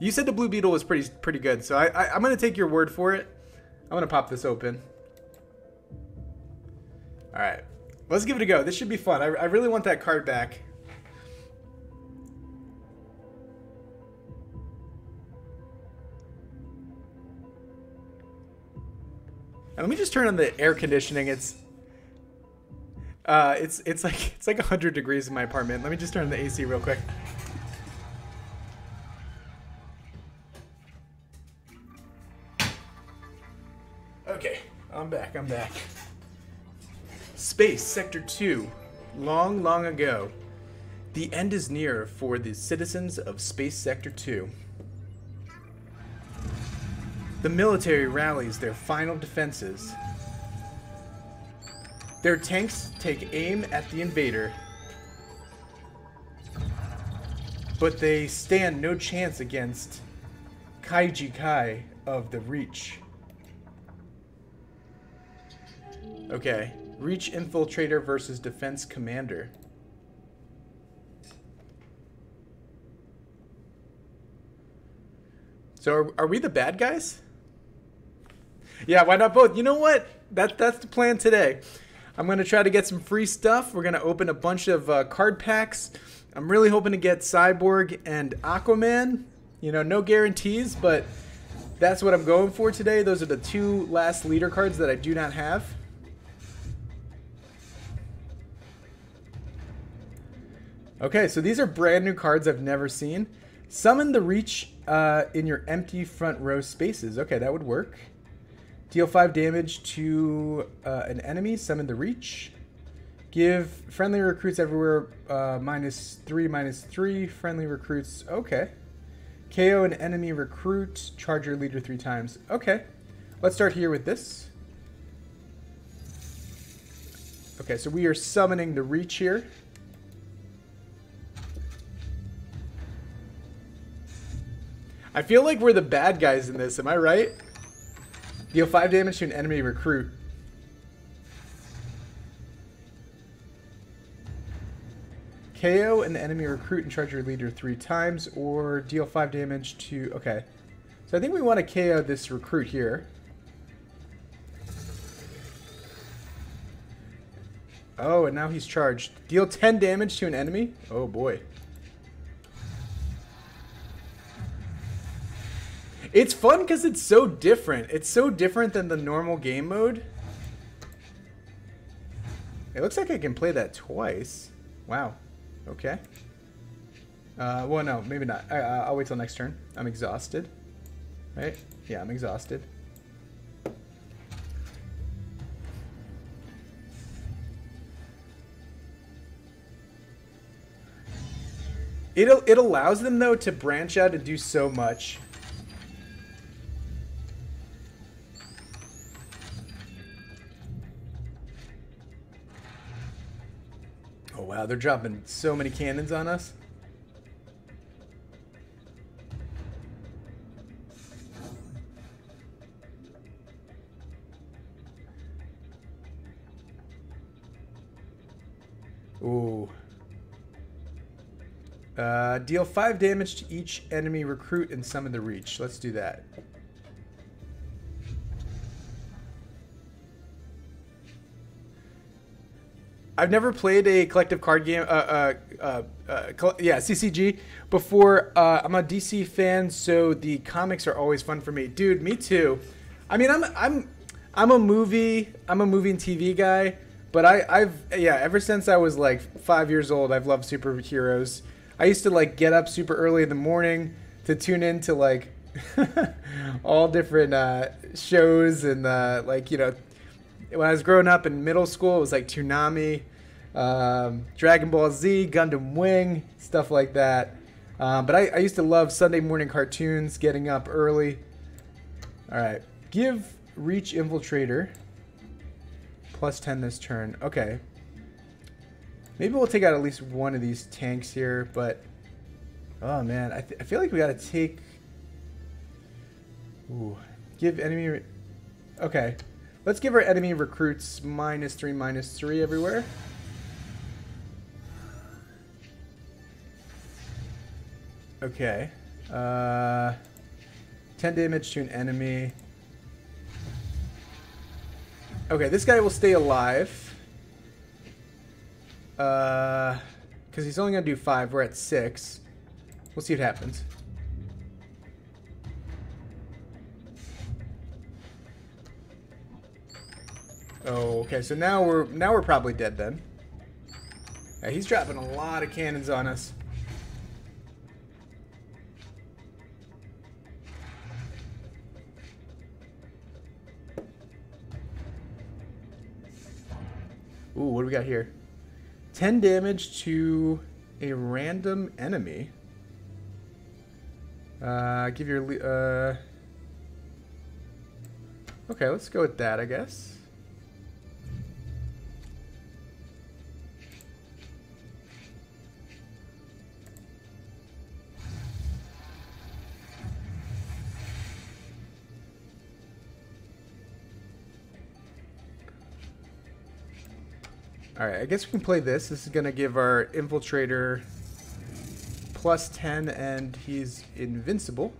You said the Blue Beetle was pretty good, so I'm going to take your word for it. I'm going to pop this open. Alright. Let's give it a go. This should be fun. I really want that card back. Now, let me just turn on the air conditioning. It's like 100 degrees in my apartment. Let me just turn on the AC real quick. Okay, I'm back. Space, Sector 2. Long, long ago. The end is near for the citizens of Space Sector 2. The military rallies their final defenses. Their tanks take aim at the invader, but they stand no chance against Kaiji Kai of the Reach. Okay, Reach Infiltrator versus Defense Commander. So are we the bad guys? Yeah, why not both? You know what? That's the plan today. I'm going to try to get some free stuff. We're going to open a bunch of card packs. I'm really hoping to get Cyborg and Aquaman. You know, no guarantees, but that's what I'm going for today. Those are the two last leader cards that I do not have. Okay, so these are brand new cards I've never seen. Summon the Reach in your empty front row spaces. Okay, that would work. Deal 5 damage to an enemy. Summon the Reach. Give friendly recruits everywhere -3/-3. Friendly recruits. Okay. KO an enemy recruit. Charge your leader 3 times. Okay. Let's start here with this. Okay, so we are summoning the Reach here. I feel like we're the bad guys in this. Am I right? Deal 5 damage to an enemy recruit. KO an enemy recruit and charge your leader 3 times, or deal 5 damage to... Okay. So I think we want to KO this recruit here. Oh, and now he's charged. Deal 10 damage to an enemy. Oh, boy. It's fun because it's so different. It's so different than the normal game mode. It looks like I can play that twice. Wow. Okay. Well, no, maybe not. I'll wait till next turn. I'm exhausted. Right? Yeah, I'm exhausted. It allows them, though, to branch out and do so much. Wow, they're dropping so many cannons on us. Ooh. Deal 5 damage to each enemy recruit and summon the Reach. Let's do that. I've never played a collective card game, CCG, before. I'm a DC fan, so the comics are always fun for me. Dude, me too. I mean, I'm a movie and TV guy, but I've ever since I was like 5 years old, I've loved superheroes. I used to like get up super early in the morning to tune in to like all different shows and like, you know. When I was growing up in middle school, it was like Toonami, Dragon Ball Z, Gundam Wing, stuff like that. But I used to love Sunday morning cartoons, getting up early. Alright, give Reach Infiltrator plus 10 this turn. Okay. Maybe we'll take out at least one of these tanks here, but... Oh man, I feel like we gotta take... Ooh, give enemy... Okay. Let's give our enemy recruits -3/-3 everywhere. Okay. 10 damage to an enemy. Okay, this guy will stay alive. Because he's only going to do 5. We're at 6. We'll see what happens. Oh, okay, so now we're probably dead then. Yeah, he's dropping a lot of cannons on us. Ooh, what do we got here? 10 damage to a random enemy. Give your... Okay, let's go with that, I guess. Alright, I guess we can play this. This is going to give our Infiltrator plus 10, and he's invincible.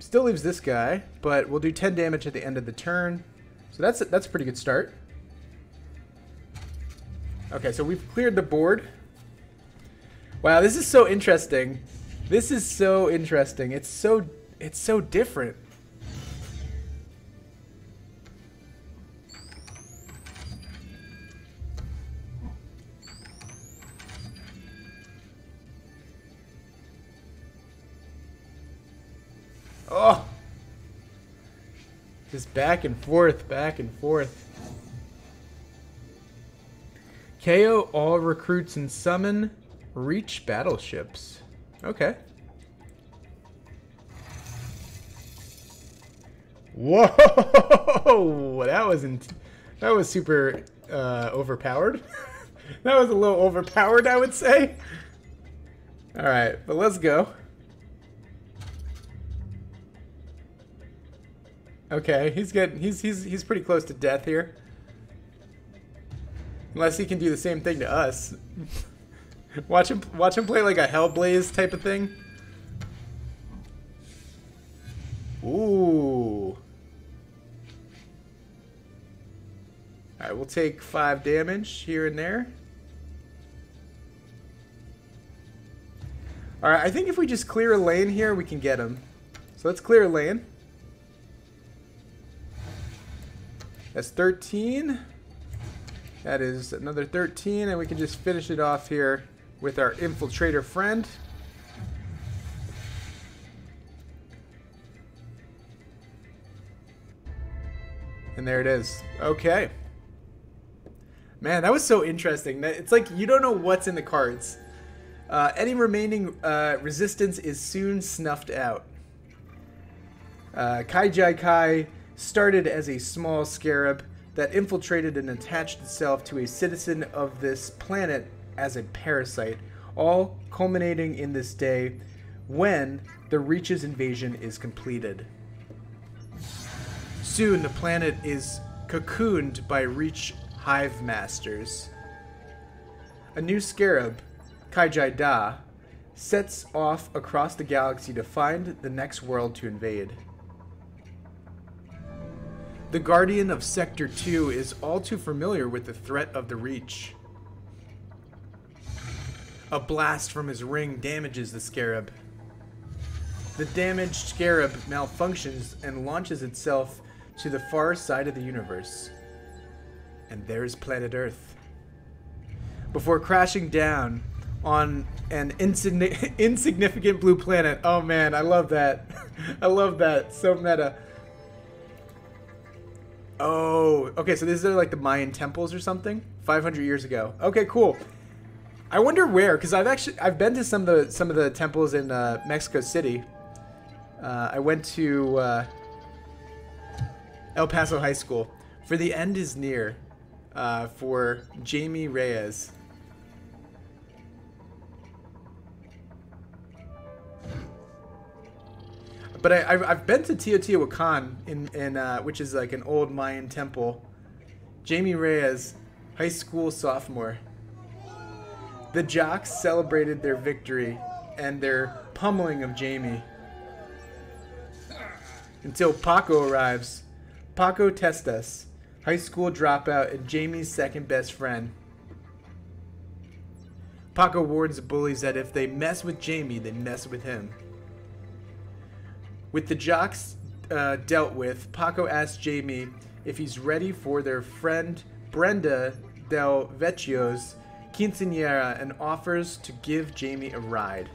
Still leaves this guy, but we'll do 10 damage at the end of the turn. So that's a pretty good start. Okay, so we've cleared the board. Wow, this is so interesting. This is so interesting. It's so different. Oh! Just back and forth, back and forth. KO all recruits and summon Reach battleships. Okay. Whoa! That was super overpowered. That was a little overpowered, I would say. Alright, but let's go. Okay, he's getting he's pretty close to death here. Unless he can do the same thing to us. Watch him play like a Hellblaze type of thing. Ooh. Alright, we'll take 5 damage here and there. Alright, I think if we just clear a lane here, we can get him. So let's clear a lane. That's 13. That is another 13, and we can just finish it off here with our Infiltrator friend. And there it is. Okay. Man, that was so interesting. It's like you don't know what's in the cards. Any remaining resistance is soon snuffed out. Kaiji Kai started as a small scarab that infiltrated and attached itself to a citizen of this planet as a parasite, all culminating in this day when the Reach's invasion is completed. Soon the planet is cocooned by Reach hive masters. A new scarab, Khaji Da, sets off across the galaxy to find the next world to invade. The Guardian of Sector 2 is all too familiar with the threat of the Reach. A blast from his ring damages the Scarab. The damaged Scarab malfunctions and launches itself to the far side of the universe. And there is planet Earth. Before crashing down on an insignificant blue planet. Oh man, I love that. I love that. So meta. Oh, okay, so these are like the Mayan temples or something? 500 years ago. Okay, cool. I wonder where, because I've been to some of the temples in Mexico City. I went to El Paso High School. For the end is near, for Jamie Reyes. But I've been to Teotihuacan, which is like an old Mayan temple. Jamie Reyes, high school sophomore. The jocks celebrated their victory and their pummeling of Jamie. Until Paco arrives. Paco Testas, high school dropout and Jamie's second best friend. Paco warns the bullies that if they mess with Jamie, they mess with him. With the jocks dealt with, Paco asks Jamie if he's ready for their friend Brenda del Vecchio's quinceañera and offers to give Jamie a ride.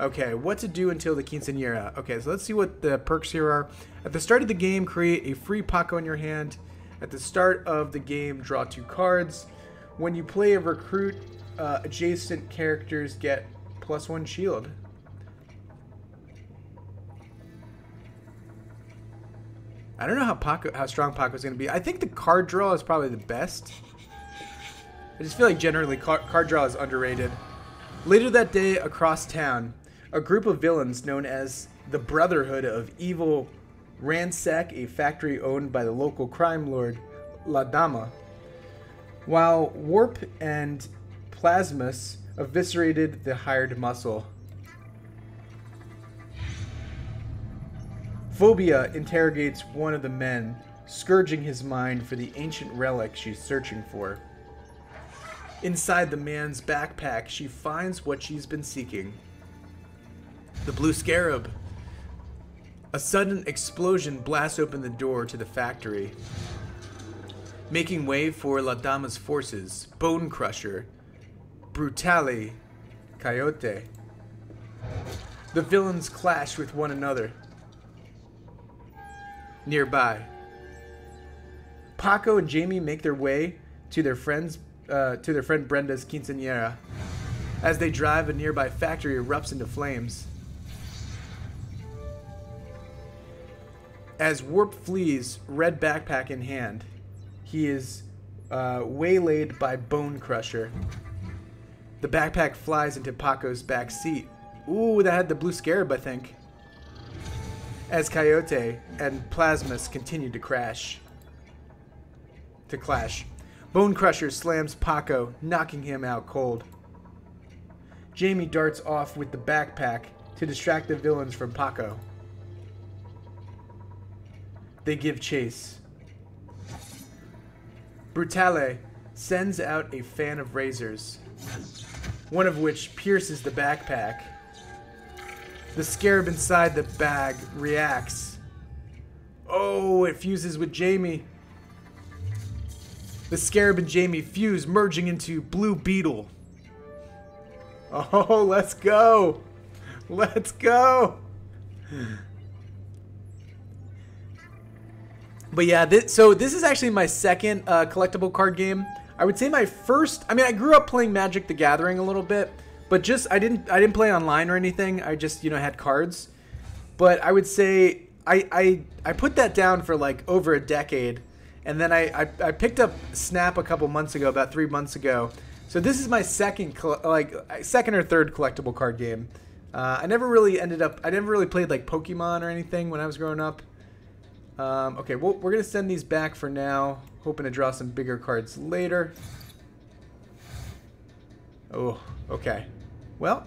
Okay, what to do until the quinceañera. Okay, so let's see what the perks here are. At the start of the game, create a free Paco in your hand. At the start of the game, draw 2 cards. When you play a recruit, adjacent characters get +1 shield. I don't know how strong Paco's going to be. I think the card draw is probably the best. I just feel like generally card draw is underrated. Later that day, across town, a group of villains known as the Brotherhood of Evil ransack a factory owned by the local crime lord, La Dama. While Warp and Plasmus eviscerated the hired muscle. Phobia interrogates one of the men, scourging his mind for the ancient relic she's searching for. Inside the man's backpack, she finds what she's been seeking. The blue scarab. A sudden explosion blasts open the door to the factory, making way for La Dama's forces. Bone Crusher, Brutale, Coyote. The villains clash with one another. Nearby, Paco and Jamie make their way to their friend Brenda's quinceañera. As they drive, a nearby factory erupts into flames. As Warp flees, red backpack in hand, he is waylaid by Bone Crusher. The backpack flies into Paco's back seat. Ooh, that had the blue scarab, I think. As Coyote and Plasmus continue to clash. Bone Crusher slams Paco, knocking him out cold. Jamie darts off with the backpack to distract the villains from Paco. They give chase. Brutale sends out a fan of razors, one of which pierces the backpack. The scarab inside the bag reacts. Oh, it fuses with Jamie. The scarab and Jamie fuse, merging into Blue Beetle. Oh, let's go. Let's go. But yeah, so this is actually my second collectible card game. I would say my first, I mean, I grew up playing Magic the Gathering a little bit, but just I didn't play online or anything. I just, you know, had cards. But I would say I put that down for like over a decade, and then I picked up Snap a couple months ago, about 3 months ago. So this is my second or third collectible card game. I never really played like Pokemon or anything when I was growing up. Okay, well, we're going to send these back for now, hoping to draw some bigger cards later. Oh, okay. Well,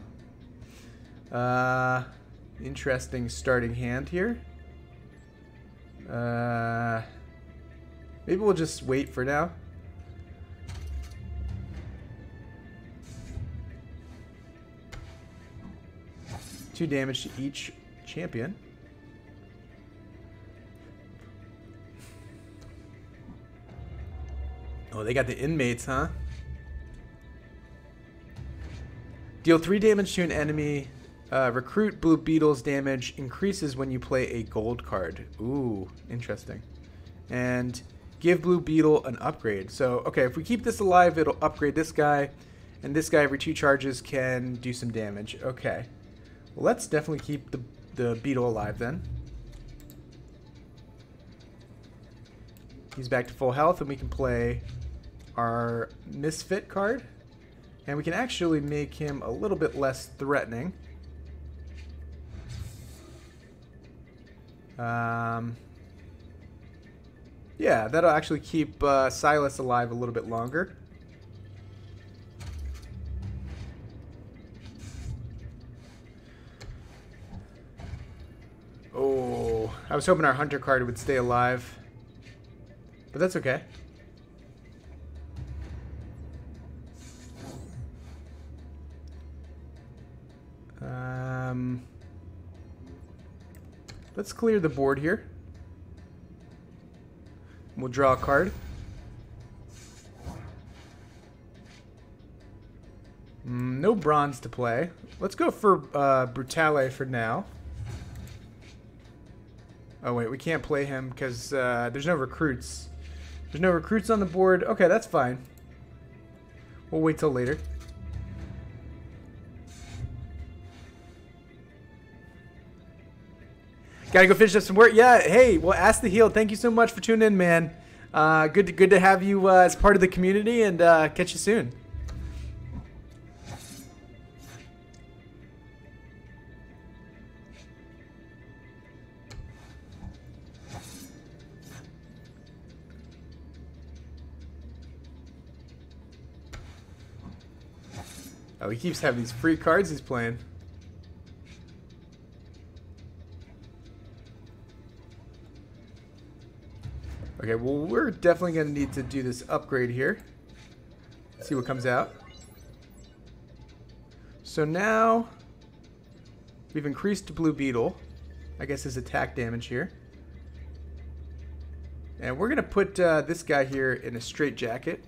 interesting starting hand here. Maybe we'll just wait for now. Two damage to each champion. Oh, they got the inmates, huh? Deal 3 damage to an enemy. Recruit Blue Beetle's damage increases when you play a gold card. Ooh, interesting. And give Blue Beetle an upgrade. So, okay, if we keep this alive, it'll upgrade this guy. And this guy, every 2 charges, can do some damage. Okay. Well, let's definitely keep the Beetle alive then. He's back to full health, and we can play our Misfit card, and we can actually make him a little bit less threatening. Yeah, that'll actually keep Silas alive a little bit longer. I was hoping our Hunter card would stay alive. But that's okay. Let's clear the board here. We'll draw a card. No bronze to play. Let's go for Brutale for now. Oh wait, we can't play him because there's no recruits. There's no recruits on the board. Okay, that's fine. We'll wait till later. Gotta go finish up some work. Yeah, hey, well, Ask the Heel, thank you so much for tuning in, man. Good to have you as part of the community, and catch you soon. Oh, he keeps having these free cards he's playing. Okay, well, we're definitely going to need to do this upgrade here. See what comes out. So now we've increased Blue Beetle. I guess his attack damage here. And we're going to put this guy here in a straitjacket.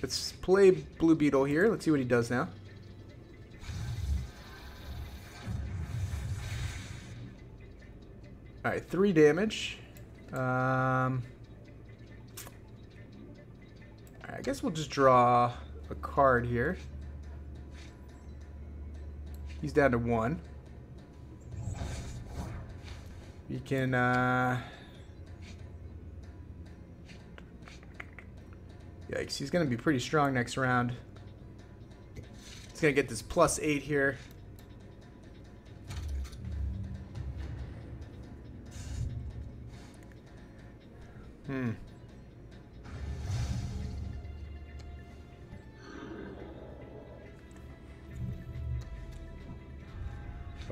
Let's play Blue Beetle here. Let's see what he does now. Alright, 3 damage. All right, I guess we'll just draw a card here. He's down to 1. You can, yikes, he's going to be pretty strong next round. He's going to get this +8 here.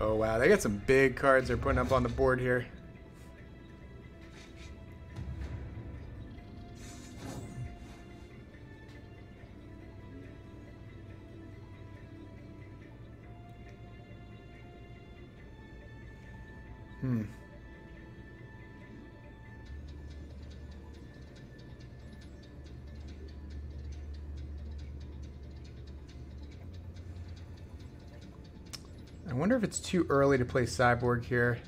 Oh, wow. They got some big cards they're putting up on the board here. I wonder if it's too early to play Cyborg here.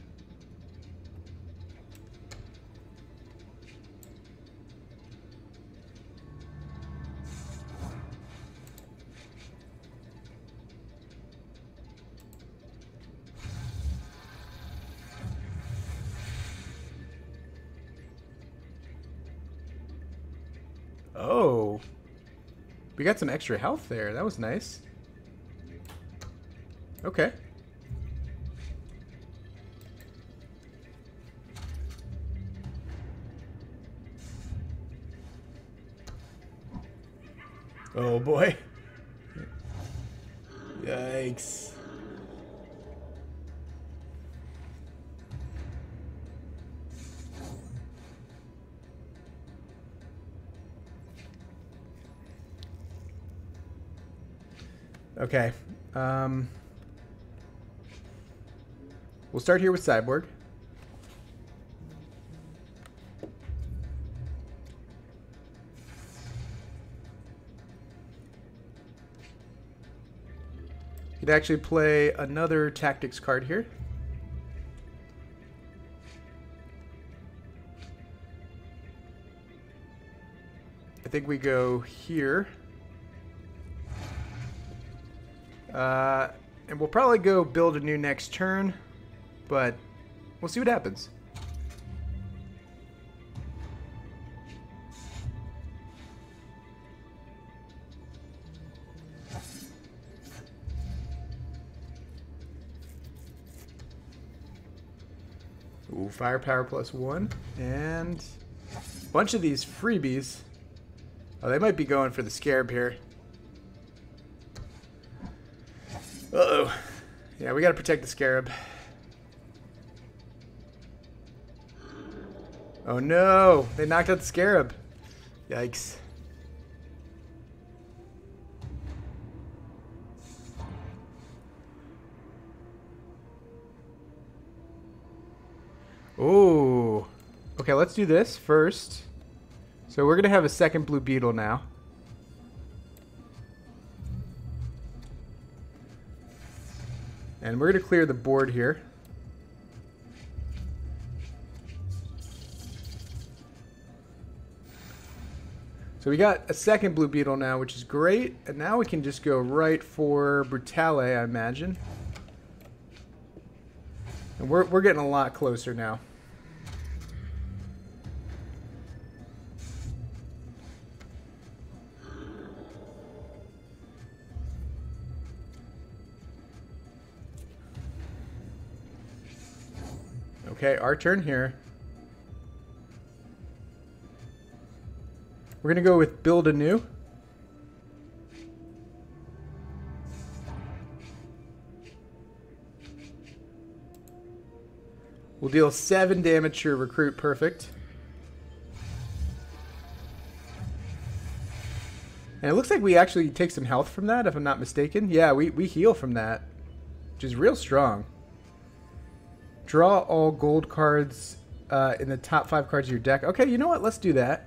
Oh, we got some extra health there. That was nice. Okay. Oh boy. Yikes. Okay. We'll start here with Cyborg. You could actually play another tactics card here. I think we go here. And we'll probably go build a new next turn, but we'll see what happens. Ooh, firepower +1, and a bunch of these freebies. Oh, they might be going for the Scarab here. Uh-oh. Yeah, we gotta protect the Scarab. Oh no! They knocked out the Scarab! Yikes. Ooh. Okay, let's do this first. So we're gonna have a second Blue Beetle now. And we're gonna clear the board here. So we got a second Blue Beetle now, which is great. And now we can just go right for Brutale, I imagine. And we're getting a lot closer now. Okay, our turn here. We're going to go with Build Anew. We'll deal 7 damage to your Recruit. Perfect. And it looks like we actually take some health from that, if I'm not mistaken. Yeah, we heal from that, which is real strong. Draw all gold cards in the top 5 cards of your deck. Okay, you know what? Let's do that.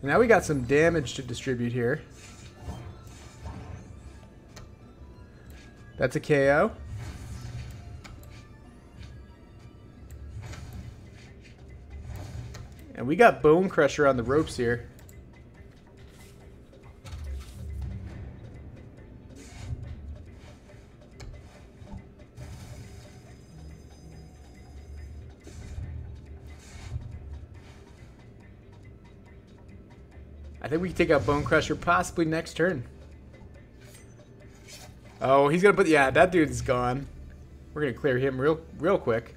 Now we got some damage to distribute here. That's a KO. And we got Bone Crusher on the ropes here. I think we can take out Bone Crusher possibly next turn. Oh, he's gonna put... Yeah, that dude's gone. We're gonna clear him real quick.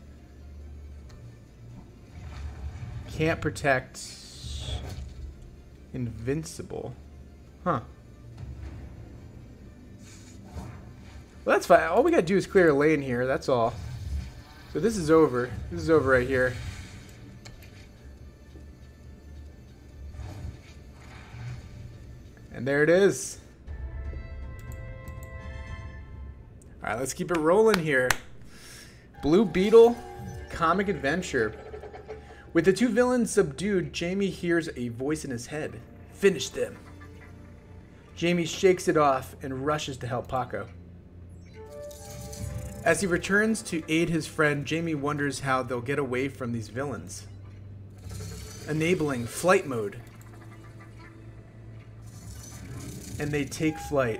Can't protect... Invincible. Huh. Well, that's fine. All we gotta do is clear a lane here. That's all. So this is over. This is over right here. And there it is. Alright, let's keep it rolling here. Blue Beetle, Comic Adventure. With the 2 villains subdued, Jamie hears a voice in his head. Finish them. Jamie shakes it off and rushes to help Paco. As he returns to aid his friend, Jamie wonders how they'll get away from these villains. Enabling flight mode. And they take flight.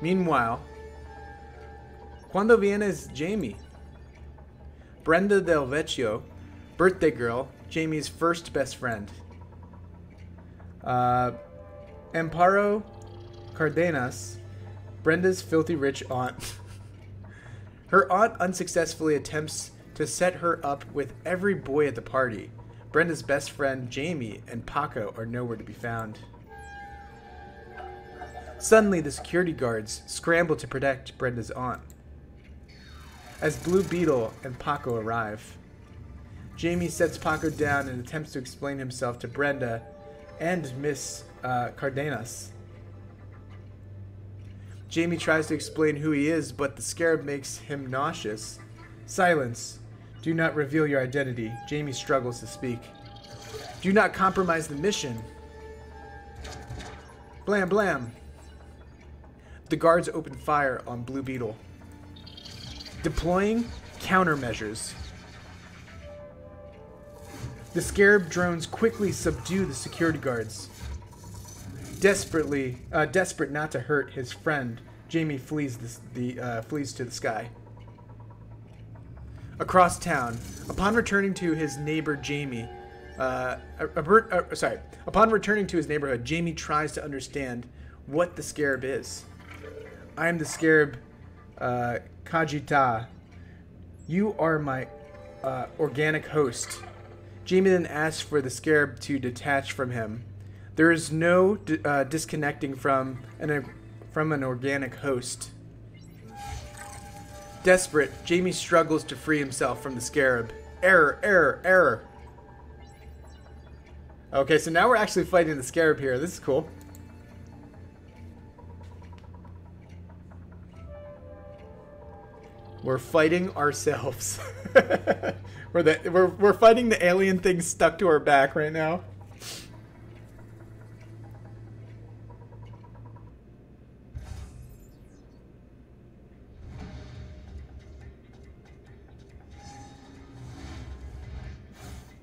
Meanwhile, cuando vienes Jamie? Brenda del Vecchio, birthday girl, Jamie's first best friend. Amparo Cardenas, Brenda's filthy rich aunt. Her aunt unsuccessfully attempts to set her up with every boy at the party. Brenda's best friend, Jamie, and Paco are nowhere to be found. Suddenly, the security guards scramble to protect Brenda's aunt. As Blue Beetle and Paco arrive, Jamie sets Paco down and attempts to explain himself to Brenda and Miss Cardenas. Jamie tries to explain who he is, but the Scarab makes him nauseous. Silence. Do not reveal your identity. Jamie struggles to speak. Do not compromise the mission. Blam blam. The guards open fire on Blue Beetle. Deploying countermeasures. The Scarab drones quickly subdue the security guards. Desperate not to hurt his friend, Jamie flees to the sky. Across town, upon returning to his neighborhood, Jamie tries to understand what the Scarab is. I am the Scarab, Khaji Da. You are my organic host. Jamie then asks for the Scarab to detach from him. There is no disconnecting from an from an organic host. Desperate, Jamie struggles to free himself from the scarab. Error, error, error. Okay, so now we're actually fighting the scarab here. This is cool. We're fighting ourselves. we're fighting the alien thing stuck to our back right now.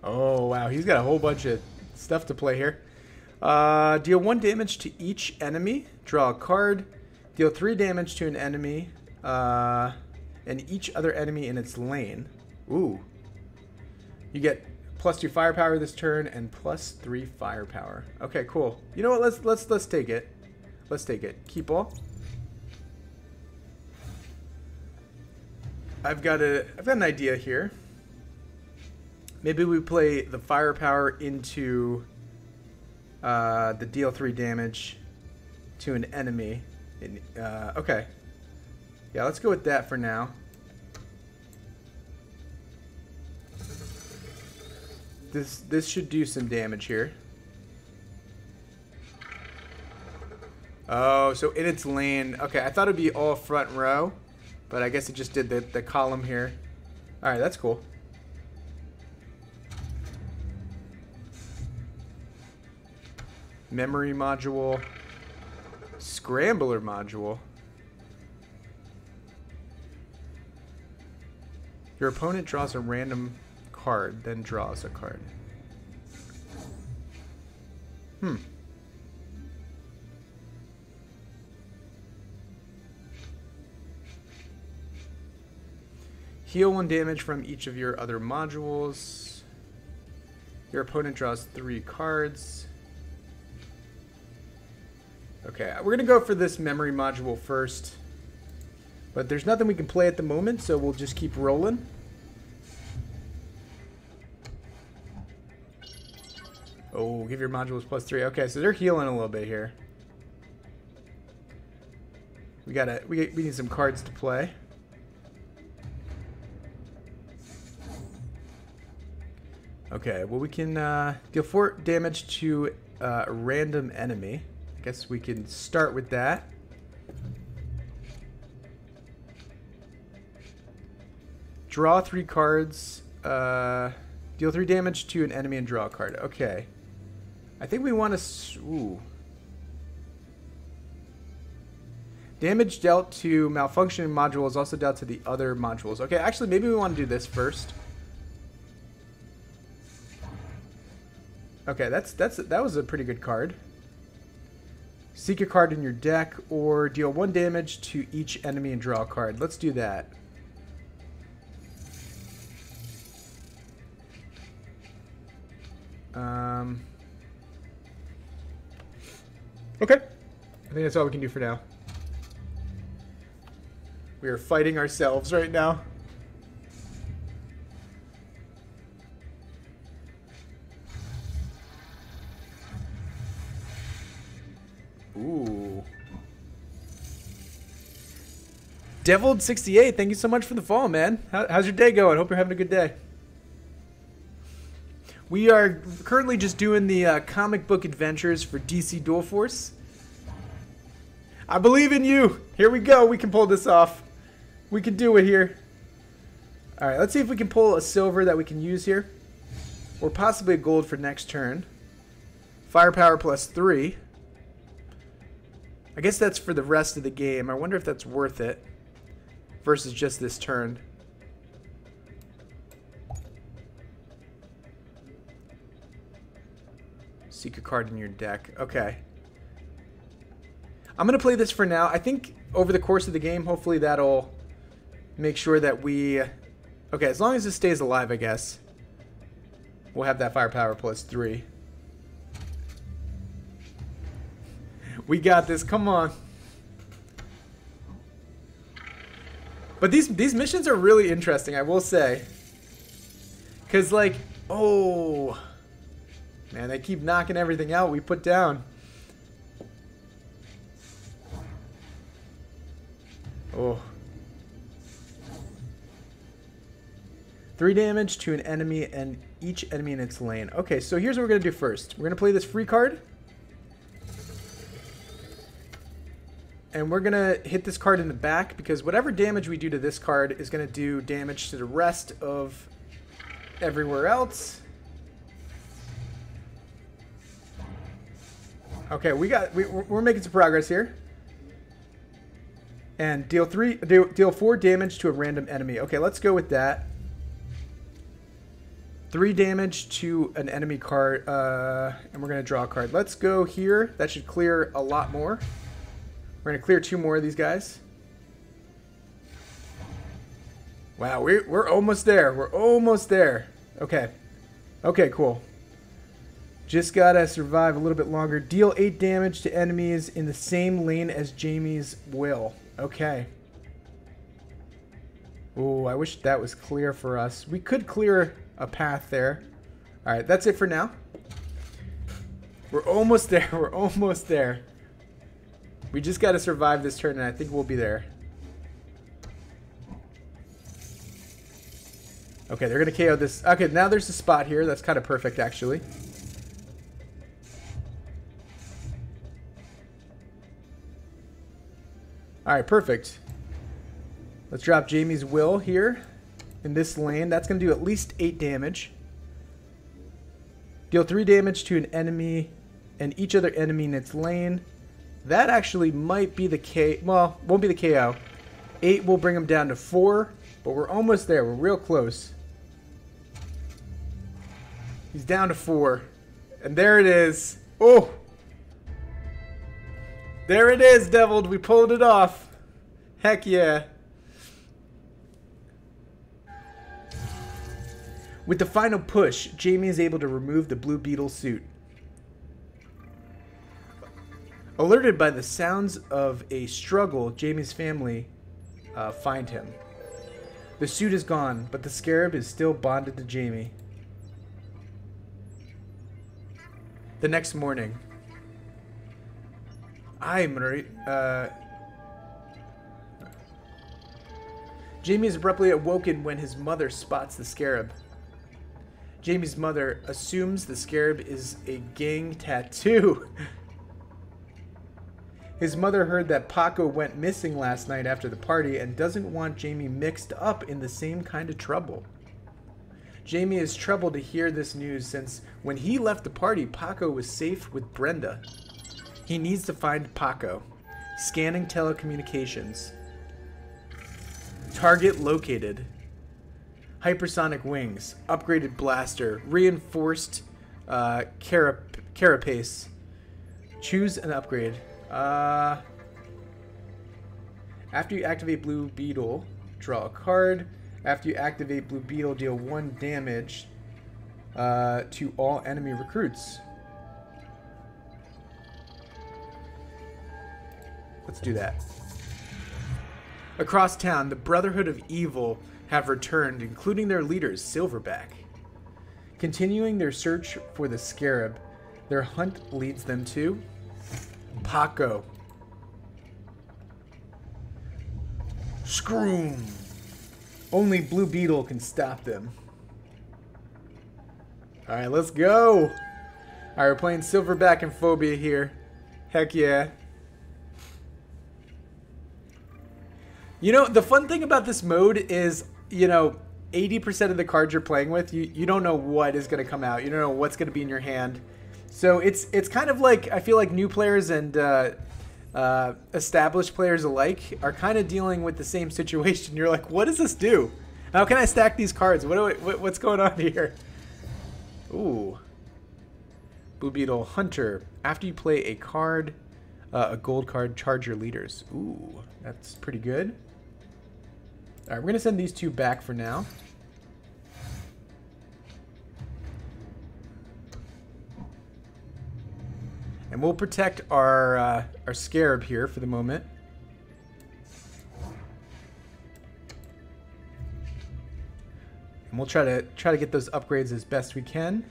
Oh, wow. He's got a whole bunch of stuff to play here. Deal 1 damage to each enemy. Draw a card. Deal 3 damage to an enemy. And each other enemy in its lane. Ooh. You get plus 2 firepower this turn and plus 3 firepower. Okay, cool. You know what? Let's take it. Let's take it. Keep all. I've got an idea here. Maybe we play the firepower into the deal 3 damage to an enemy. Okay. Yeah, let's go with that for now. This should do some damage here. Oh, so in its lane. Okay, I thought it'd be all front row, but I guess it just did the column here. All right, that's cool. Memory module. Scrambler module. Your opponent draws a random card, then draws a card. Hmm. Heal 1 damage from each of your other modules. Your opponent draws 3 cards. Okay, we're gonna go for this memory module first, but there's nothing we can play at the moment, so we'll just keep rolling. Oh, give your modules plus 3. Okay, so they're healing a little bit here. We need some cards to play. Okay, well we can deal 4 damage to a random enemy. I guess we can start with that. Draw 3 cards, deal 3 damage to an enemy and draw a card. Okay. I think we want to... Ooh. Damage dealt to malfunctioning modules also dealt to the other modules. Okay, actually maybe we want to do this first. Okay, that was a pretty good card. Seek a card in your deck, or deal 1 damage to each enemy and draw a card. Let's do that. Okay. I think that's all we can do for now. We are fighting ourselves right now. Ooh. Deviled 68, thank you so much for the follow, man. How's your day going? Hope you're having a good day. We are currently just doing the comic book adventures for DC Dual Force. I believe in you. Here we go. We can pull this off. We can do it here. All right, let's see if we can pull a silver that we can use here, or possibly a gold for next turn. Firepower plus 3. I guess that's for the rest of the game. I wonder if that's worth it versus just this turn. Seek a card in your deck. Okay. I'm going to play this for now. I think over the course of the game, hopefully that'll make sure that we... Okay, as long as this stays alive, I guess, we'll have that firepower plus 3. We got this. Come on. But these missions are really interesting, I will say. Because, like... Oh... Man, they keep knocking everything out we put down. Oh. 3 damage to an enemy and each enemy in its lane. Okay, so here's what we're going to do first. We're going to play this free card. And we're going to hit this card in the back because whatever damage we do to this card is going to do damage to the rest of everywhere else. Okay, we're making some progress here. And deal 4 damage to a random enemy. Okay, let's go with that. 3 damage to an enemy card, and we're going to draw a card. Let's go here. That should clear a lot more. We're going to clear 2 more of these guys. Wow, we're almost there. We're almost there. Okay. Okay, cool. Just got to survive a little bit longer. Deal 8 damage to enemies in the same lane as Jamie's will. Okay. Ooh, I wish that was clear for us. We could clear a path there. All right, that's it for now. We're almost there. We're almost there. We just got to survive this turn, and I think we'll be there. Okay, they're going to KO this. Okay, now there's a spot here. That's kind of perfect, actually. All right, perfect. Let's drop Jamie's will here in this lane. That's going to do at least 8 damage. Deal 3 damage to an enemy and each other enemy in its lane. That actually might be the K. Well, won't be the KO. 8 will bring them down to 4, but we're almost there. We're real close. He's down to 4. And there it is. Oh! There it is, Deviled. We pulled it off. Heck yeah. With the final push, Jamie is able to remove the Blue Beetle suit. Alerted by the sounds of a struggle, Jamie's family find him. The suit is gone, but the scarab is still bonded to Jamie. The next morning. Jamie is abruptly awoken when his mother spots the scarab. Jamie's mother assumes the scarab is a gang tattoo. His mother heard that Paco went missing last night after the party and doesn't want Jamie mixed up in the same kind of trouble. Jamie is troubled to hear this news since when he left the party, Paco was safe with Brenda. He needs to find Paco. Scanning telecommunications. Target located. Hypersonic wings, upgraded blaster, reinforced carapace. Choose an upgrade. After you activate Blue Beetle, draw a card. After you activate Blue Beetle, deal 1 damage to all enemy recruits. Let's do that. Across town, the Brotherhood of Evil have returned, including their leaders, Silverback. Continuing their search for the Scarab, their hunt leads them to Paco. Scroom! Only Blue Beetle can stop them. Alright, let's go! Alright, we're playing Silverback and Phobia here. Heck yeah. You know, the fun thing about this mode is, you know, 80% of the cards you're playing with, you don't know what is going to come out. You don't know what's going to be in your hand. So it's kind of like, I feel like new players and established players alike are kind of dealing with the same situation. You're like, what does this do? How can I stack these cards? What's going on here? Ooh. Blue Beetle Hunter. After you play a card, a gold card, charge your leaders. Ooh, that's pretty good. All right, we're going to send these 2 back for now. And we'll protect our scarab here for the moment. And we'll try to get those upgrades as best we can.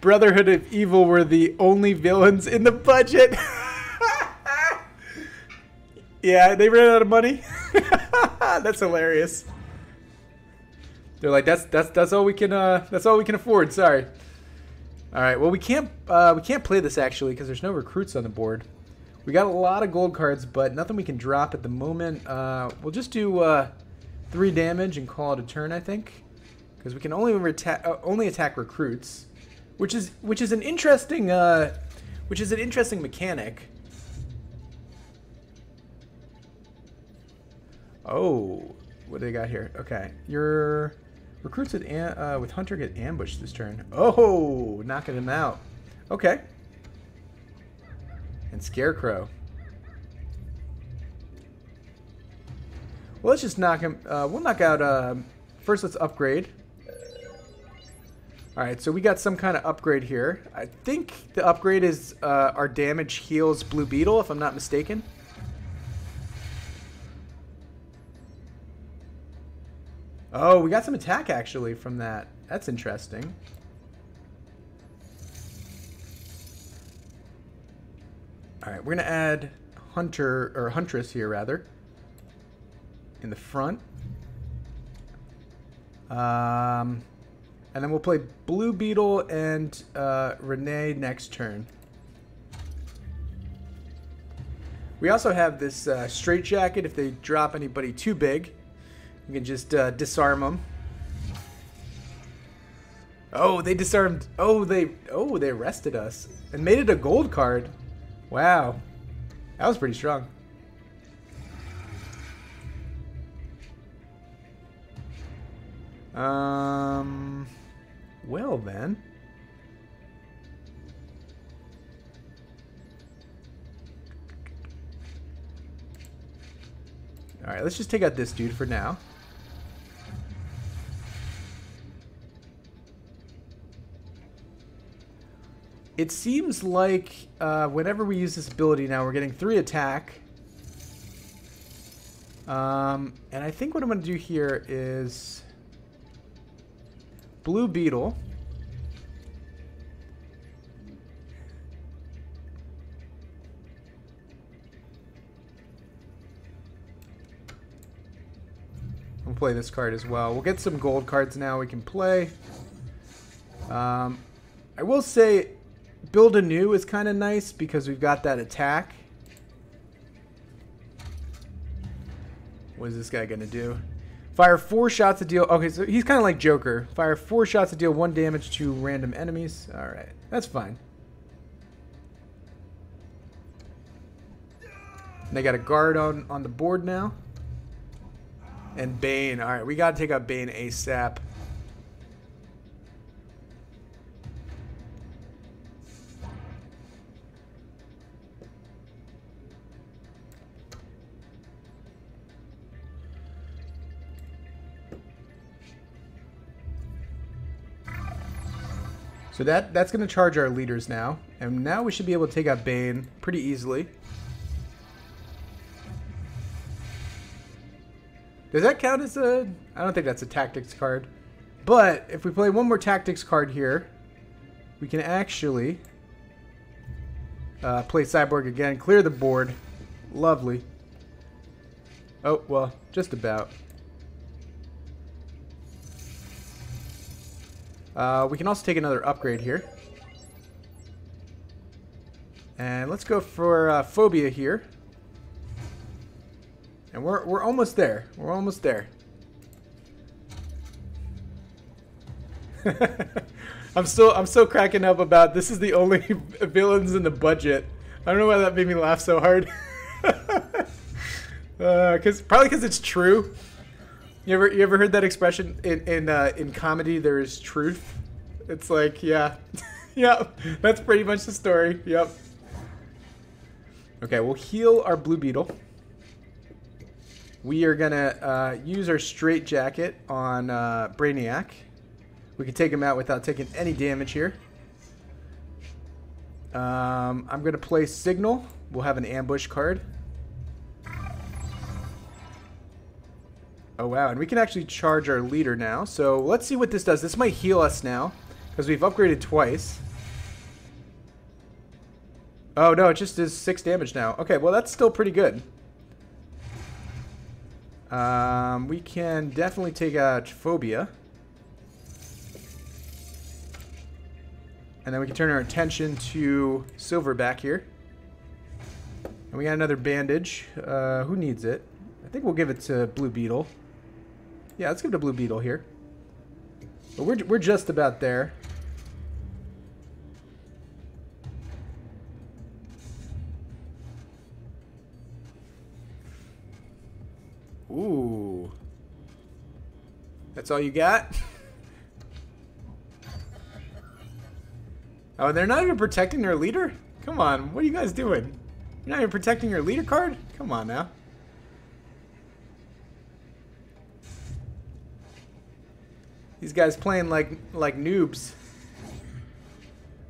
Brotherhood of Evil were the only villains in the budget. Yeah, they ran out of money. That's hilarious. They're like, that's all we can afford. Sorry. All right. Well, we can't play this actually because there's no recruits on the board. We got a lot of gold cards, but nothing we can drop at the moment. We'll just do 3 damage and call it a turn, I think, because we can only attack recruits, which is an interesting mechanic. Oh, what do they got here? Okay, your recruits with Hunter get ambushed this turn. Oh, knocking him out. Okay. And Scarecrow. Well, let's just knock him. We'll knock out. First, let's upgrade. All right, so we got some kind of upgrade here. I think the upgrade is our damage heals Blue Beetle, if I'm not mistaken. Oh, we got some attack actually from that. That's interesting. All right, we're gonna add Hunter or Huntress here rather in the front, and then we'll play Blue Beetle and Renee next turn. We also have this straitjacket. If they drop anybody too big, we can just disarm them. Oh, they disarmed. Oh, they arrested us and made it a gold card. Wow, that was pretty strong. Well then. All right, let's just take out this dude for now. It seems like whenever we use this ability now, we're getting 3 attack. And I think what I'm going to do here is Blue Beetle. We'll play this card as well. We'll get some gold cards now we can play. I will say Build Anew is kind of nice because we've got that attack. What is this guy going to do? Fire 4 shots to deal. Okay, so he's kind of like Joker. Fire 4 shots to deal 1 damage to random enemies. All right, that's fine. And they got a guard on the board now. And Bane. All right, we got to take out Bane ASAP. So that's going to charge our leaders now. And now we should be able to take out Bane pretty easily. Does that count as a... I don't think that's a tactics card. But if we play one more tactics card here, we can actually play Cyborg again. Clear the board. Lovely. Oh, well, just about. We can also take another upgrade here. And let's go for Phobia here. And we're almost there. We're almost there. I'm still cracking up about this is the only villains in the budget. I don't know why that made me laugh so hard. Probably because it's true. You ever heard that expression in comedy? There is truth. It's like, yeah, yep. That's pretty much the story. Yep. Okay, we'll heal our Blue Beetle. We are gonna use our straitjacket on Brainiac. We can take him out without taking any damage here. I'm gonna play Signal. We'll have an ambush card. Oh, wow, and we can actually charge our leader now. So let's see what this does. This might heal us now because we've upgraded twice. Oh, no, it just does 6 damage now. Okay, well, that's still pretty good. We can definitely take out Phobia. And then we can turn our attention to Silverback here. And we got another bandage. Who needs it? I think we'll give it to Blue Beetle. Yeah, let's give it to Blue Beetle here. But we're just about there. Ooh. That's all you got? Oh, they're not even protecting their leader? Come on, what are you guys doing? You're not even protecting your leader card? Come on now. These guys playing like noobs.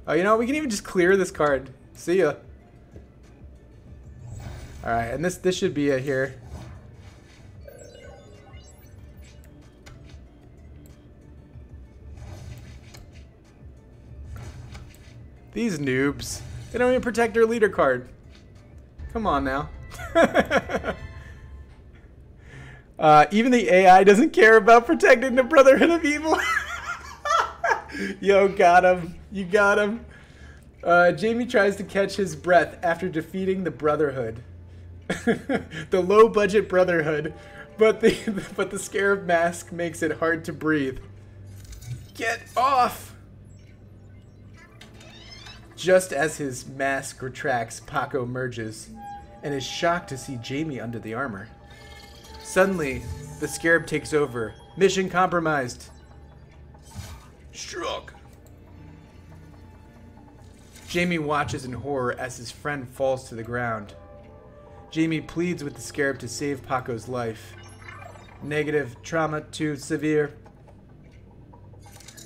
Oh, you know, we can even just clear this card. See ya. Alright, and this should be it here. These noobs. They don't even protect their leader card. Come on now. Even the AI doesn't care about protecting the Brotherhood of Evil. Yo, got him. You got him. Jamie tries to catch his breath after defeating the Brotherhood. The low-budget Brotherhood. But the Scarab mask makes it hard to breathe. Get off! Just as his mask retracts, Paco emerges and is shocked to see Jamie under the armor. Suddenly, the Scarab takes over. Mission compromised. Struck. Jamie watches in horror as his friend falls to the ground. Jamie pleads with the Scarab to save Paco's life. Negative, trauma too severe.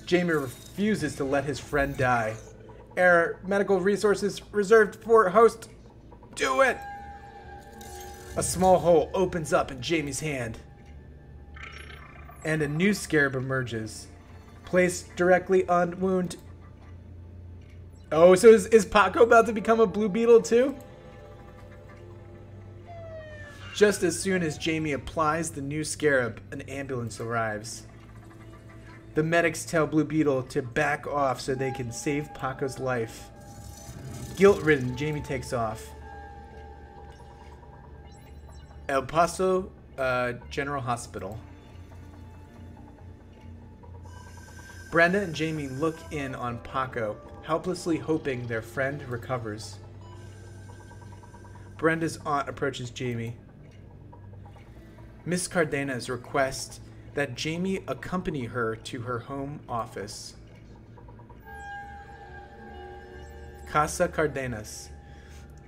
Jamie refuses to let his friend die. Error. Medical resources reserved for host. Do it! A small hole opens up in Jamie's hand. And a new Scarab emerges. Placed directly on wound. Oh, so is Paco about to become a Blue Beetle too? Just as soon as Jamie applies the new Scarab, an ambulance arrives. The medics tell Blue Beetle to back off so they can save Paco's life. Guilt-ridden, Jamie takes off. El Paso General Hospital. Brenda and Jamie look in on Paco, helplessly hoping their friend recovers. Brenda's aunt approaches Jamie. Miss Cardenas requests that Jamie accompany her to her home office. Casa Cardenas.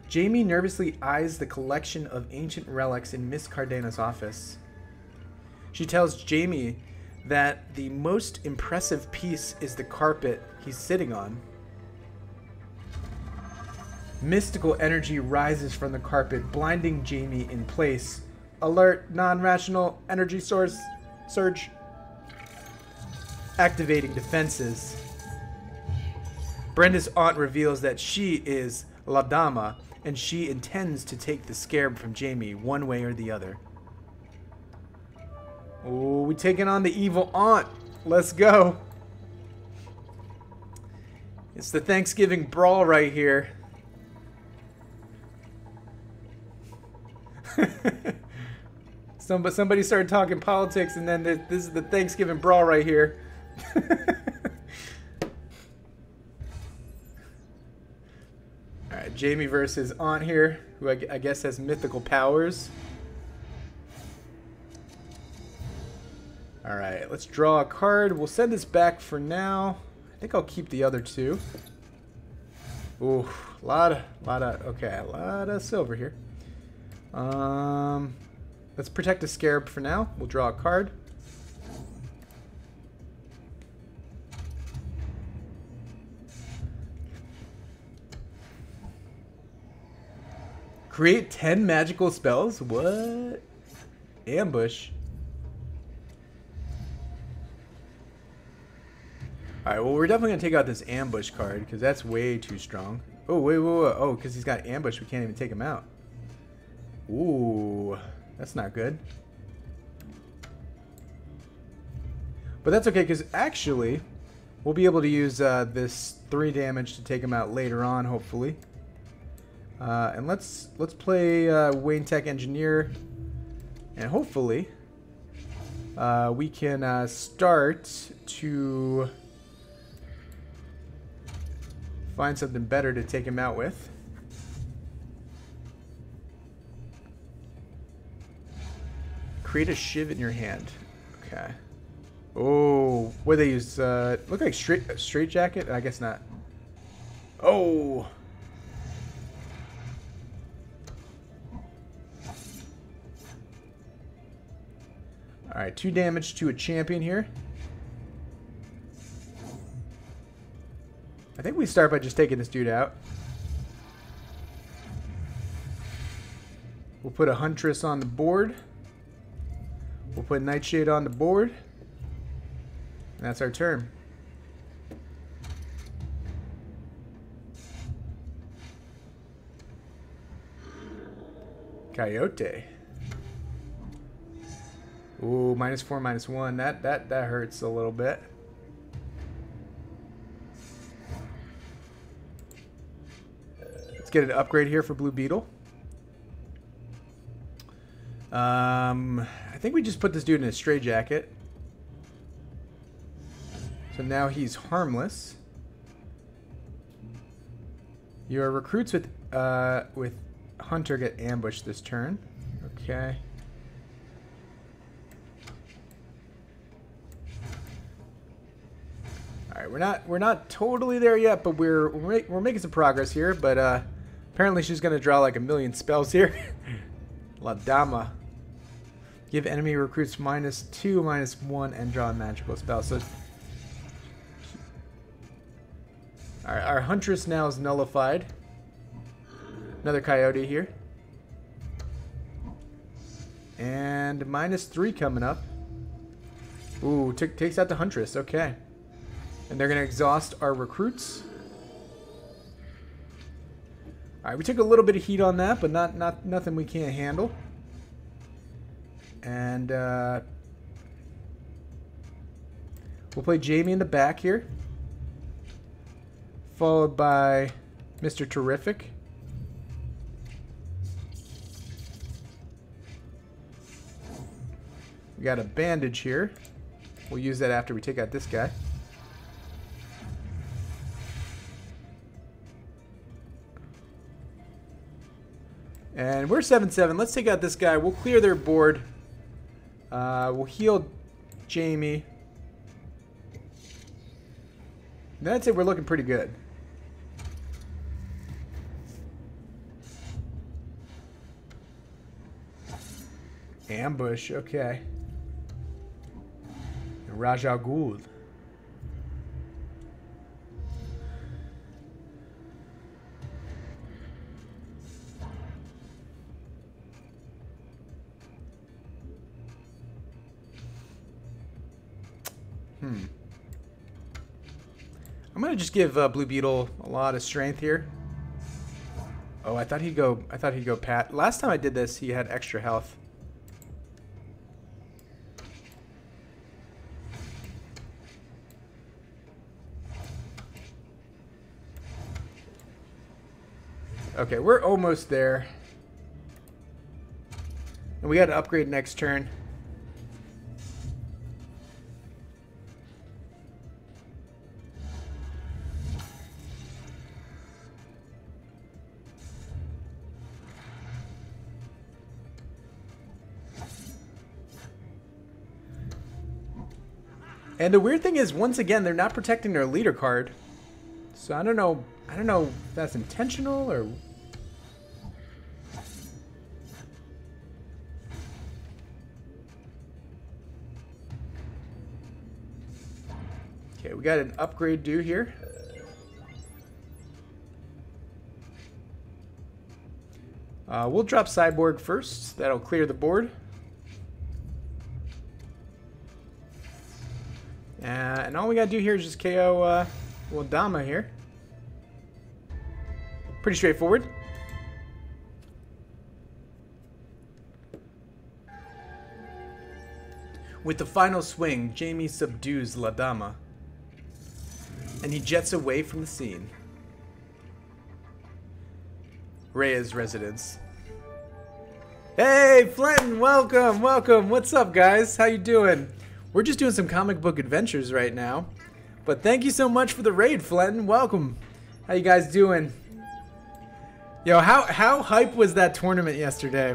Jamie nervously eyes the collection of ancient relics in Miss Cardenas' office. She tells Jamie that the most impressive piece is the carpet he's sitting on. Mystical energy rises from the carpet, blinding Jamie in place. Alert, non-rational energy source. Surge. Activating defenses. Brenda's aunt reveals that she is La Dama and she intends to take the Scarab from Jamie one way or the other. Oh, we taking on the evil aunt. Let's go. It's the Thanksgiving brawl right here. Somebody started talking politics, and then this is the Thanksgiving brawl right here. All right, Jamie versus Aunt here, who I guess has mythical powers. All right, let's draw a card. We'll send this back for now. I think I'll keep the other two. Ooh, a lot of silver here. Let's protect a Scarab for now. We'll draw a card. Create 10 magical spells? What? Ambush. Alright, well, we're definitely going to take out this ambush card because that's way too strong. Oh, wait, wait, wait. Oh, because he's got ambush. We can't even take him out. Ooh, that's not good. But that's okay, because actually, we'll be able to use this 3 damage to take him out later on, hopefully. And let's play Wayne Tech Engineer, and hopefully we can start to find something better to take him out with. Create a shiv in your hand. Okay. Oh, what do they use? Look like straight jacket. I guess not. Oh. All right, 2 damage to a champion here. I think we start by just taking this dude out. We'll put a Huntress on the board. We'll put Nightshade on the board. And that's our turn. Coyote. Ooh, -4/-1. That hurts a little bit. Let's get an upgrade here for Blue Beetle. I think we just put this dude in a straitjacket. So now he's harmless. Your recruits with Hunter get ambushed this turn. Okay. All right, we're not totally there yet, but we're making some progress here. But apparently she's gonna draw like a million spells here. La Dama. Give enemy recruits -2/-1, and draw a magical spell. So. Alright, our Huntress now is nullified. Another Coyote here. And -3 coming up. Ooh, takes out the Huntress, okay. And they're going to exhaust our recruits. Alright, we took a little bit of heat on that, but nothing we can't handle. And we'll play Jamie in the back here. Followed by Mr. Terrific. We got a bandage here. We'll use that after we take out this guy. And we're 7-7. Let's take out this guy. We'll clear their board. We'll heal Jamie. That's it. We're looking pretty good. Ambush, okay. And Raj Al Ghul. I'm gonna just give Blue Beetle a lot of strength here. Oh, I thought he'd go pat. Last time I did this, he had extra health. Okay, we're almost there. And we got to upgrade next turn. And the weird thing is, once again, they're not protecting their leader card. So I don't know if that's intentional or... Okay, we got an upgrade due here. We'll drop Cyborg first. That'll clear the board. And all we gotta do here is just KO La Dama here. Pretty straightforward. With the final swing, Jamie subdues La Dama, and he jets away from the scene. Reyes' residence. Hey, Flinton, welcome, welcome. What's up, guys? How you doing? We're just doing some comic book adventures right now. But thank you so much for the raid, Flinton. Welcome. How you guys doing? Yo, how hype was that tournament yesterday?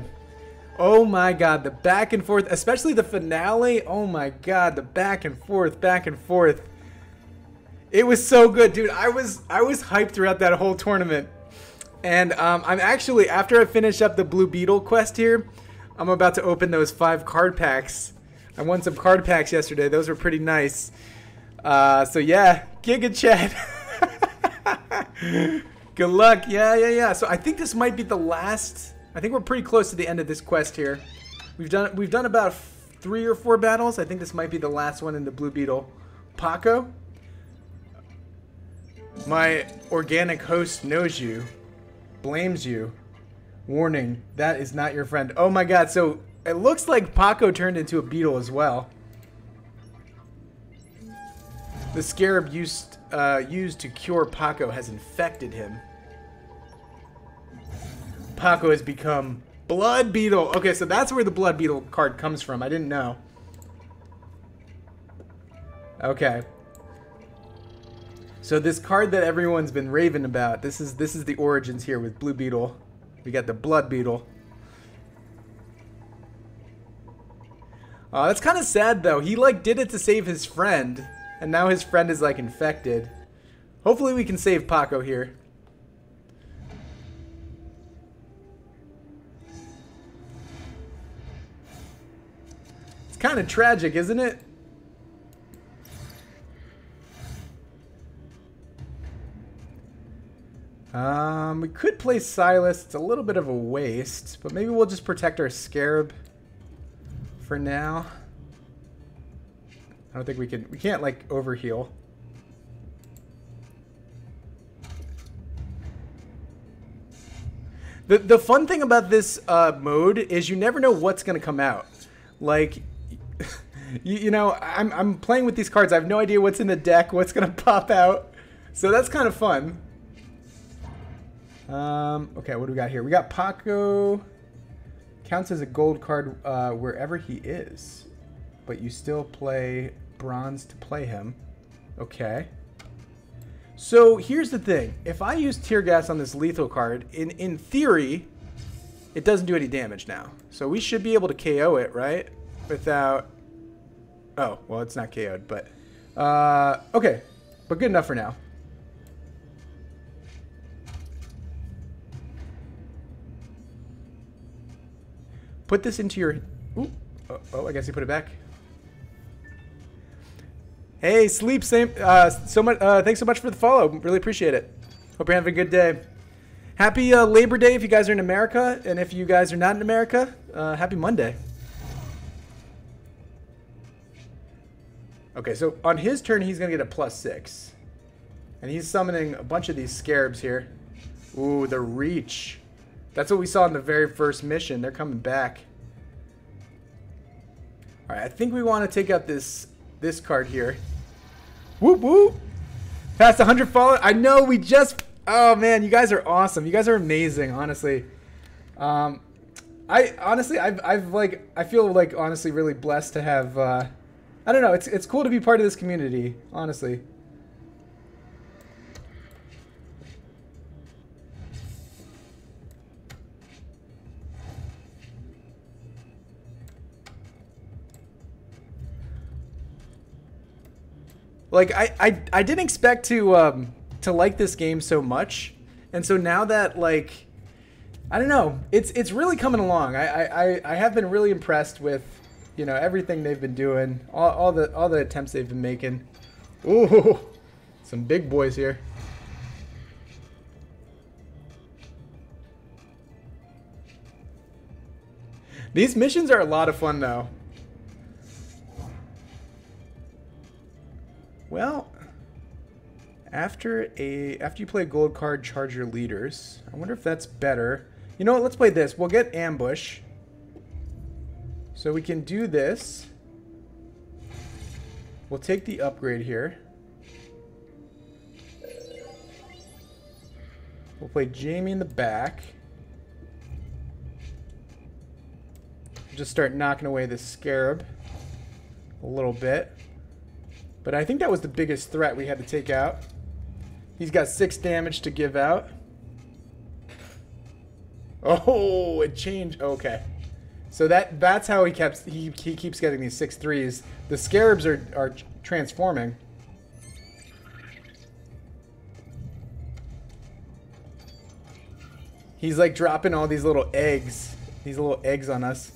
Oh my god, the back and forth, especially the finale. Oh my god, the back and forth. It was so good, dude. I was hyped throughout that whole tournament. And I'm actually, after I finish up the Blue Beetle quest here, I'm about to open those 5 card packs. I won some card packs yesterday. Those were pretty nice. So yeah, Giga Chat. Good luck. Yeah. So I think this might be the last. I think we're pretty close to the end of this quest here. We've done about 3 or 4 battles. I think this might be the last one in the Blue Beetle. Paco, my organic host knows you. Blames you. Warning, that is not your friend. Oh my god, so it looks like Paco turned into a beetle as well. The scarab used to cure Paco has infected him. Paco has become Blood Beetle. Okay, so that's where the Blood Beetle card comes from. I didn't know. Okay. So this card that everyone's been raving about, this is the origins here with Blue Beetle. We got the Blood Beetle. That's kind of sad though. He like did it to save his friend, and now his friend is like infected. Hopefully we can save Paco here. It's kind of tragic, isn't it? We could play Silas. It's a little bit of a waste, but maybe we'll just protect our Scarab for now. I don't think we can't like overheal. The fun thing about this mode is you never know what's gonna come out. Like, you know, I'm playing with these cards. I have no idea what's in the deck, what's gonna pop out. So that's kind of fun. Okay, what do we got here? We got Paco. Counts as a gold card wherever he is. But you still play bronze to play him. Okay. So here's the thing. If I use tear gas on this lethal card, in theory, it doesn't do any damage now. So we should be able to KO it, right? Without... Oh, well, it's not KO'd, but... okay, but good enough for now. Put this into your... Ooh. Oh, I guess he put it back. Hey, Sleep, thanks so much for the follow. Really appreciate it. Hope you're having a good day. Happy Labor Day if you guys are in America. And if you guys are not in America, happy Monday. Okay, so on his turn, he's going to get a +6. And he's summoning a bunch of these scarabs here. Ooh, the Reach. That's what we saw in the very first mission. They're coming back. Alright, I think we want to take out this card here. Whoop whoop! Past 100 followers. I know we just... Oh man, you guys are awesome. You guys are amazing, honestly. I feel like honestly really blessed to have... I don't know, it's cool to be part of this community, honestly. Like, I didn't expect to like this game so much, and so now that, like, I don't know, it's really coming along. I have been really impressed with, you know, everything they've been doing, all the attempts they've been making. Ooh, some big boys here. These missions are a lot of fun, though. Well, After you play a gold card, charge your leaders. I wonder if that's better. You know what? Let's play this. We'll get ambush. So we can do this. We'll take the upgrade here. We'll play Jamie in the back. Just start knocking away this scarab a little bit. But I think that was the biggest threat we had to take out. He's got 6 damage to give out. Oh, it changed. Okay. So that's how he keeps getting these 6/3s. The scarabs are transforming. He's like dropping all these little eggs. These little eggs on us.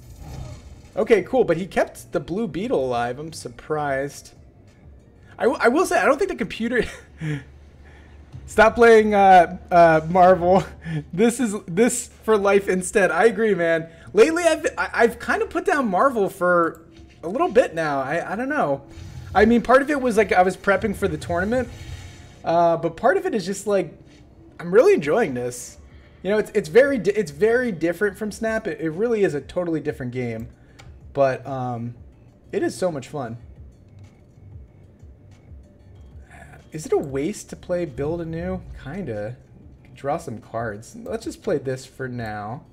Okay, cool. But he kept the Blue Beetle alive. I'm surprised. I will say, I don't think the computer... Stop playing Marvel. This for life instead. I agree, man. Lately, I've kind of put down Marvel for a little bit now. I don't know. I mean, part of it was like I was prepping for the tournament. But part of it is just like, I'm really enjoying this. You know, it's very different from Snap. It really is a totally different game. But it is so much fun. Is it a waste to play Build Anew? Kinda. Draw some cards. Let's just play this for now.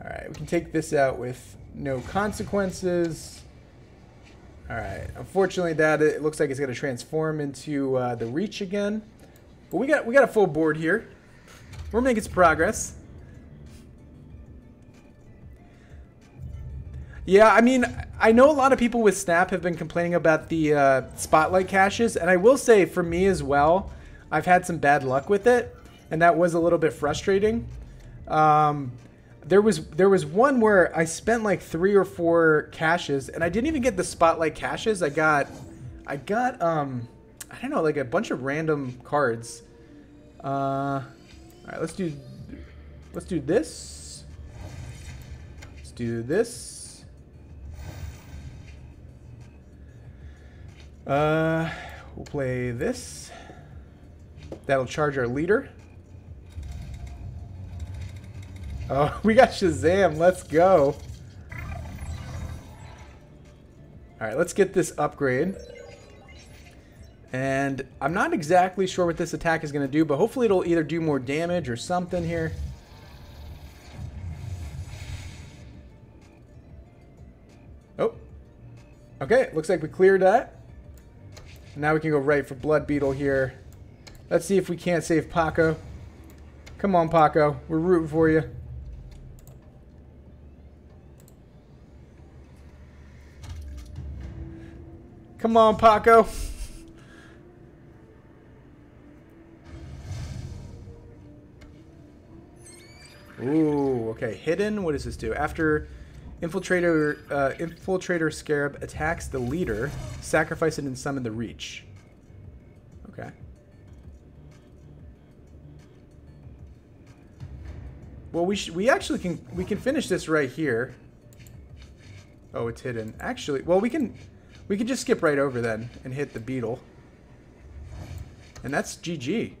Alright, we can take this out with no consequences. Alright, unfortunately it looks like it's going to transform into the Reach again. But we got a full board here. We're making some progress. Yeah, I mean, I know a lot of people with Snap have been complaining about the spotlight caches, and I will say for me as well, I've had some bad luck with it, and that was a little bit frustrating. There was one where I spent like 3 or 4 caches, and I didn't even get the spotlight caches. I got I don't know, like a bunch of random cards. All right, let's do this. Let's do this. We'll play this. That'll charge our leader. Oh, we got Shazam. Let's go. Alright, let's get this upgrade. And I'm not exactly sure what this attack is going to do, but hopefully it'll either do more damage or something here. Oh. Okay, looks like we cleared that. Now we can go right for Blood Beetle here. Let's see if we can't save Paco. Come on, Paco. We're rooting for you. Come on, Paco. Ooh, okay. Hidden. What does this do? After... Infiltrator Scarab attacks the leader. Sacrifice it and summon the Reach. Okay. Well, we can finish this right here. Oh, it's hidden. Actually, well, we can just skip right over then and hit the Beetle. And that's GG.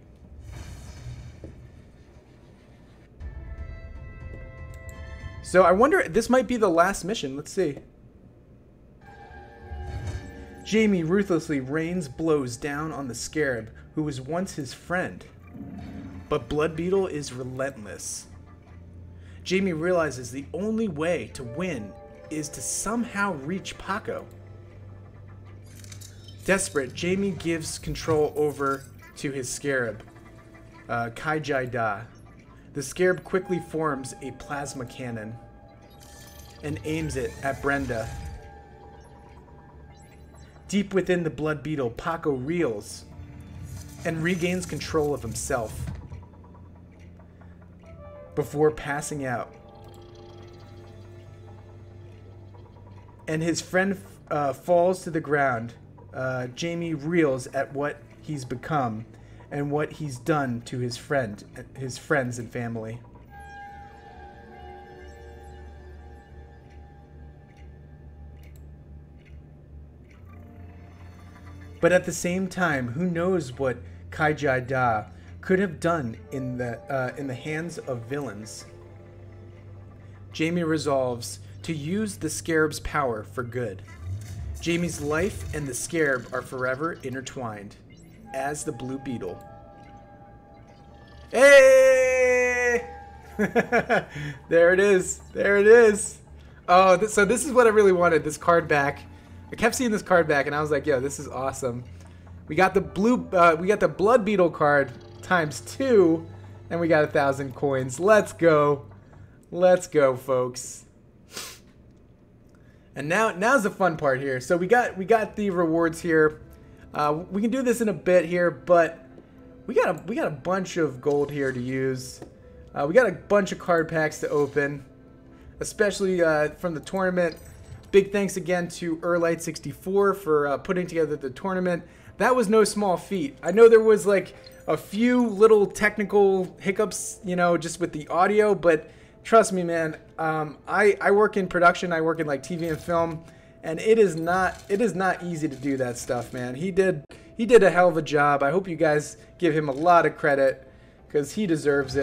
So I wonder, this might be the last mission. Let's see. Jamie ruthlessly rains blows down on the scarab, who was once his friend. But Blood Beetle is relentless. Jamie realizes the only way to win is to somehow reach Paco. Desperate, Jamie gives control over to his scarab, Kaiji Da. The scarab quickly forms a plasma cannon and aims it at Brenda. Deep within the Blood Beetle, Paco reels and regains control of himself before passing out. And his friend falls to the ground. Jamie reels at what he's become and what he's done to his friends and family. But at the same time, who knows what Khaji Da could have done in the hands of villains. Jamie resolves to use the Scarab's power for good. Jamie's life and the Scarab are forever intertwined, as the Blue Beetle. Hey! There it is. There it is. Oh, so this is what I really wanted, this card back. I kept seeing this card back, and I was like, yo, this is awesome. We got the Blood Beetle card ×2, and we got 1,000 coins. Let's go. Let's go, folks. And now's the fun part here. So we got the rewards here. We can do this in a bit here, but we got a bunch of gold here to use. We got a bunch of card packs to open, especially from the tournament. Big thanks again to Erlite64 for putting together the tournament. That was no small feat. I know there was like a few little technical hiccups, you know, just with the audio, but trust me, man, I work in production, I work in like TV and film, and it is not easy to do that stuff, man. He did a hell of a job. I hope you guys give him a lot of credit, because he deserves it.